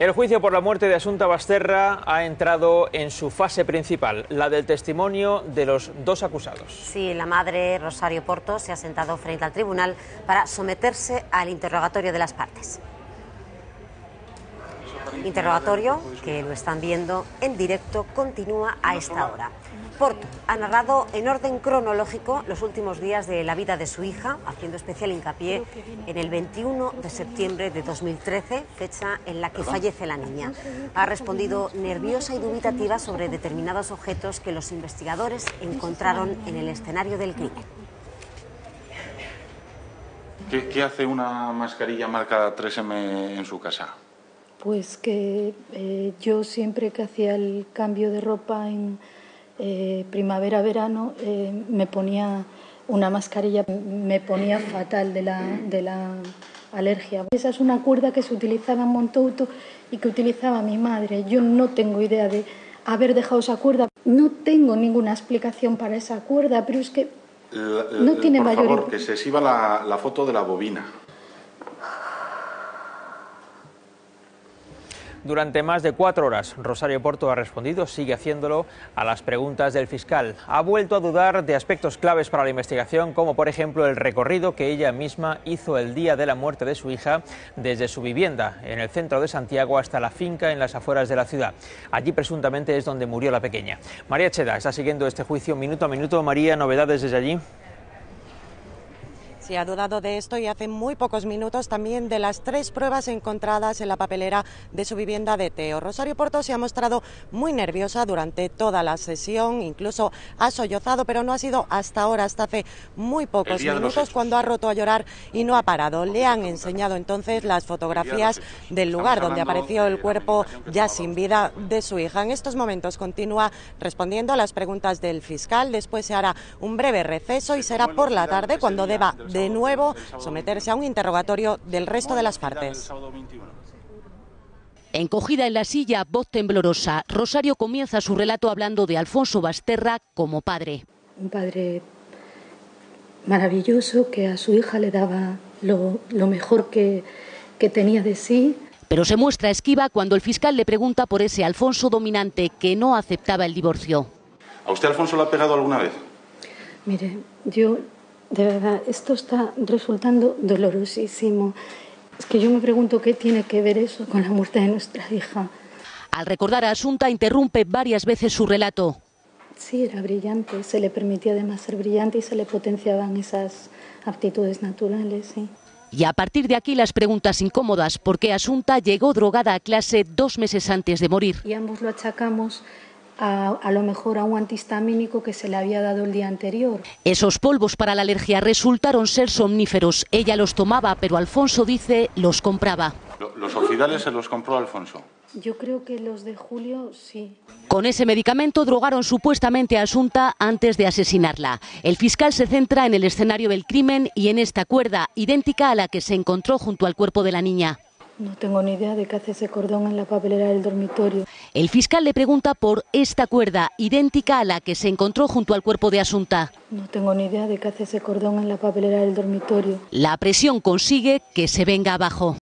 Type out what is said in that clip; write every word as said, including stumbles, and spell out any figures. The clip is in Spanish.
El juicio por la muerte de Asunta Basterra ha entrado en su fase principal, la del testimonio de los dos acusados. Sí, la madre, Rosario Porto, se ha sentado frente al tribunal para someterse al interrogatorio de las partes. Interrogatorio que lo están viendo en directo, continúa a esta hora. Porto ha narrado en orden cronológico los últimos días de la vida de su hija, haciendo especial hincapié en el veintiuno de septiembre de dos mil trece, fecha en la que fallece la niña. Ha respondido nerviosa y dubitativa sobre determinados objetos que los investigadores encontraron en el escenario del crimen. ¿Qué, qué hace una mascarilla marcada tres eme en su casa? Pues que eh, yo siempre que hacía el cambio de ropa en Eh, primavera-verano eh, me ponía una mascarilla, me ponía fatal de la, de la alergia. Esa es una cuerda que se utilizaba en Montouto y que utilizaba mi madre. Yo no tengo idea de haber dejado esa cuerda. No tengo ninguna explicación para esa cuerda, pero es que la, la, no tiene por mayor... Por favor, que se exhiba la, la foto de la bobina. Durante más de cuatro horas, Rosario Porto ha respondido, sigue haciéndolo, a las preguntas del fiscal. Ha vuelto a dudar de aspectos claves para la investigación, como por ejemplo el recorrido que ella misma hizo el día de la muerte de su hija, desde su vivienda en el centro de Santiago hasta la finca en las afueras de la ciudad. Allí presuntamente es donde murió la pequeña. María Cheda está siguiendo este juicio minuto a minuto. María, novedades desde allí. Se ha dudado de esto y hace muy pocos minutos también de las tres pruebas encontradas en la papelera de su vivienda de Teo. Rosario Porto se ha mostrado muy nerviosa durante toda la sesión, incluso ha sollozado, pero no ha sido hasta ahora, hasta hace muy pocos minutos, cuando ha roto a llorar y no ha parado. Le han enseñado entonces las fotografías del lugar donde apareció el cuerpo ya sin vida de su hija. En estos momentos continúa respondiendo a las preguntas del fiscal, después se hará un breve receso y será por la tarde cuando deba de nuevo someterse a un interrogatorio del resto de las partes. Encogida en la silla, voz temblorosa, Rosario comienza su relato hablando de Alfonso Basterra como padre. Un padre maravilloso que a su hija le daba lo, lo mejor que, que tenía de sí. Pero se muestra esquiva cuando el fiscal le pregunta por ese Alfonso dominante que no aceptaba el divorcio. ¿A usted Alfonso lo ha pegado alguna vez? Mire, yo... de verdad, esto está resultando dolorosísimo. Es que yo me pregunto qué tiene que ver eso con la muerte de nuestra hija. Al recordar a Asunta, interrumpe varias veces su relato. Sí, era brillante, se le permitía además ser brillante y se le potenciaban esas aptitudes naturales, sí. Y a partir de aquí las preguntas incómodas, porque Asunta llegó drogada a clase dos meses antes de morir. Y ambos lo achacamos A, a lo mejor a un antihistamínico que se le había dado el día anterior. Esos polvos para la alergia resultaron ser somníferos. Ella los tomaba, pero Alfonso dice los compraba. ¿Los orfidales se los compró Alfonso? Yo creo que los de Julio, sí. Con ese medicamento drogaron supuestamente a Asunta antes de asesinarla. El fiscal se centra en el escenario del crimen y en esta cuerda, idéntica a la que se encontró junto al cuerpo de la niña. No tengo ni idea de qué hace ese cordón en la papelera del dormitorio. El fiscal le pregunta por esta cuerda, idéntica a la que se encontró junto al cuerpo de Asunta. No tengo ni idea de qué hace ese cordón en la papelera del dormitorio. La presión consigue que se venga abajo.